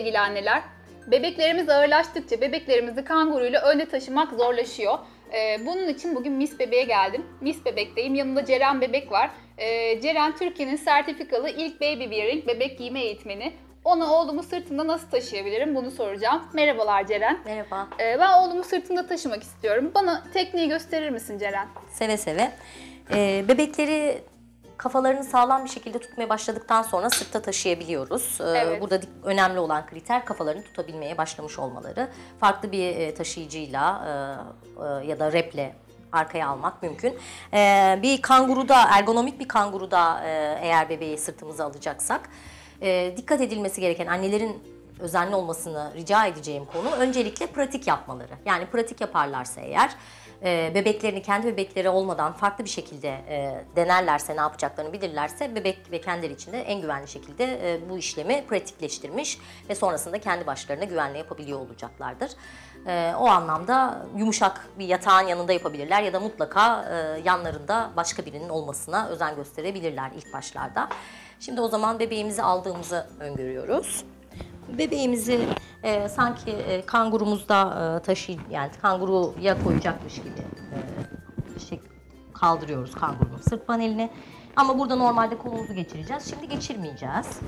sevgili anneler. Bebeklerimiz ağırlaştıkça bebeklerimizi kanguruyla öyle taşımak zorlaşıyor. Bunun için bugün Miss Bebek'e geldim. Miss Bebek'teyim. Yanımda Ceren Bebek var. Ceren Türkiye'nin sertifikalı ilk baby wearing bebek giyme eğitmeni. Ona oğlumu sırtımda nasıl taşıyabilirim bunu soracağım. Merhabalar Ceren. Merhaba. Ben oğlumu sırtımda taşımak istiyorum. Bana tekniği gösterir misin Ceren? Seve seve. Bebekleri kafalarını sağlam bir şekilde tutmaya başladıktan sonra sırtta taşıyabiliyoruz. Evet. Burada önemli olan kriter kafalarını tutabilmeye başlamış olmaları. Farklı bir taşıyıcıyla ya da reple arkaya almak mümkün. Bir kanguruda, ergonomik bir kanguruda eğer bebeği sırtımıza alacaksak dikkat edilmesi gereken, annelerin özenli olmasını rica edeceğim konu öncelikle pratik yapmaları. Yani pratik yaparlarsa eğer bebeklerini kendi bebekleri olmadan farklı bir şekilde denerlerse, ne yapacaklarını bilirlerse bebek ve kendileri için de en güvenli şekilde bu işlemi pratikleştirmiş ve sonrasında kendi başlarına güvenle yapabiliyor olacaklardır. O anlamda yumuşak bir yatağın yanında yapabilirler ya da mutlaka yanlarında başka birinin olmasına özen gösterebilirler ilk başlarda. Şimdi o zaman bebeğimizi aldığımızı öngörüyoruz. Bebeğimizi sanki kangurumuzda yani kanguruya koyacakmış gibi kaldırıyoruz kangurunun sırt panelini. Ama burada normalde kolumuzu geçireceğiz. Şimdi geçirmeyeceğiz.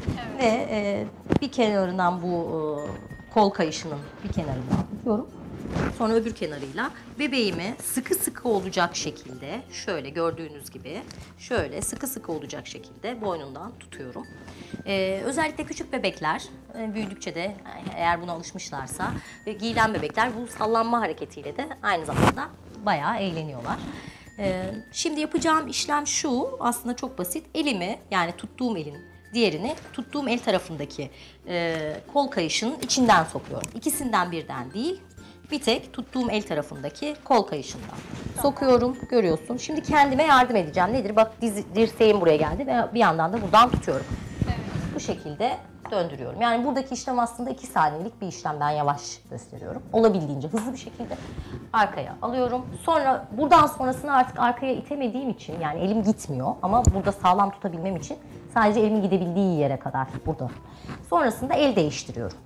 Evet. Ve bir kenarından bu kol kayışının bir kenarından tutuyorum. Sonra öbür kenarıyla bebeğimi sıkı sıkı olacak şekilde şöyle gördüğünüz gibi şöyle sıkı sıkı olacak şekilde boynundan tutuyorum. Özellikle küçük bebekler büyüdükçe de eğer buna alışmışlarsa giyilen bebekler bu sallanma hareketiyle de aynı zamanda bayağı eğleniyorlar. Şimdi yapacağım işlem şu, aslında çok basit. Elimi, yani tuttuğum elin diğerini tuttuğum el tarafındaki kol kayışının içinden sokuyorum. İkisinden birden değil. Bir tek tuttuğum el tarafındaki kol kayışından sokuyorum, görüyorsun. Şimdi kendime yardım edeceğim. Nedir? Bak dirseğim buraya geldi ve bir yandan da buradan tutuyorum. Evet. Bu şekilde döndürüyorum. Yani buradaki işlem aslında 2 saniyelik bir işlem. Ben yavaş gösteriyorum. Olabildiğince hızlı bir şekilde arkaya alıyorum. Sonra buradan sonrasını artık arkaya itemediğim için, yani elim gitmiyor ama burada sağlam tutabilmem için sadece elimin gidebildiği yere kadar burada. Sonrasında el değiştiriyorum.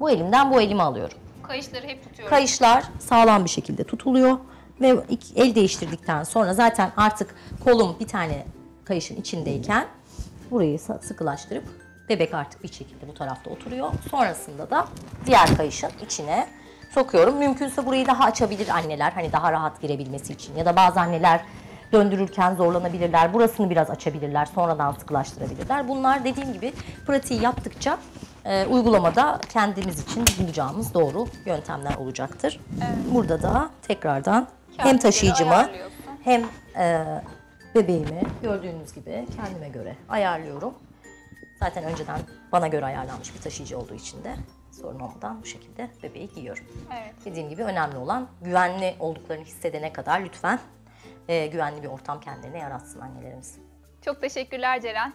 Bu elimden bu elimi alıyorum. Kayışları hep tutuyorum. Kayışlar sağlam bir şekilde tutuluyor ve el değiştirdikten sonra zaten artık kolum bir tane kayışın içindeyken burayı sıkılaştırıp bebek artık bir şekilde bu tarafta oturuyor. Sonrasında da diğer kayışın içine sokuyorum. Mümkünse burayı daha açabilir anneler, hani daha rahat girebilmesi için, ya da bazı anneler döndürürken zorlanabilirler. Burasını biraz açabilirler, sonradan sıkılaştırabilirler. Bunlar dediğim gibi pratiği yaptıkça uygulamada kendimiz için bulacağımız doğru yöntemler olacaktır. Evet. Burada da tekrardan kendini hem taşıyıcımı hem bebeğimi gördüğünüz gibi kendime göre ayarlıyorum. Zaten önceden bana göre ayarlanmış bir taşıyıcı olduğu için de sorun olmadan bu şekilde bebeği giyiyorum. Evet. Dediğim gibi önemli olan güvenli olduklarını hissedene kadar lütfen güvenli bir ortam kendilerine yaratsın annelerimiz. Çok teşekkürler Ceren.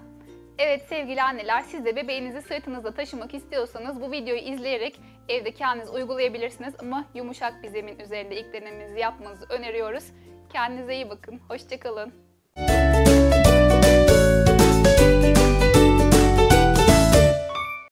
Evet sevgili anneler, siz de bebeğinizi sırtınızda taşımak istiyorsanız bu videoyu izleyerek evde kendiniz uygulayabilirsiniz. Ama yumuşak bir zemin üzerinde ilk denemenizi yapmanızı öneriyoruz. Kendinize iyi bakın. Hoşça kalın.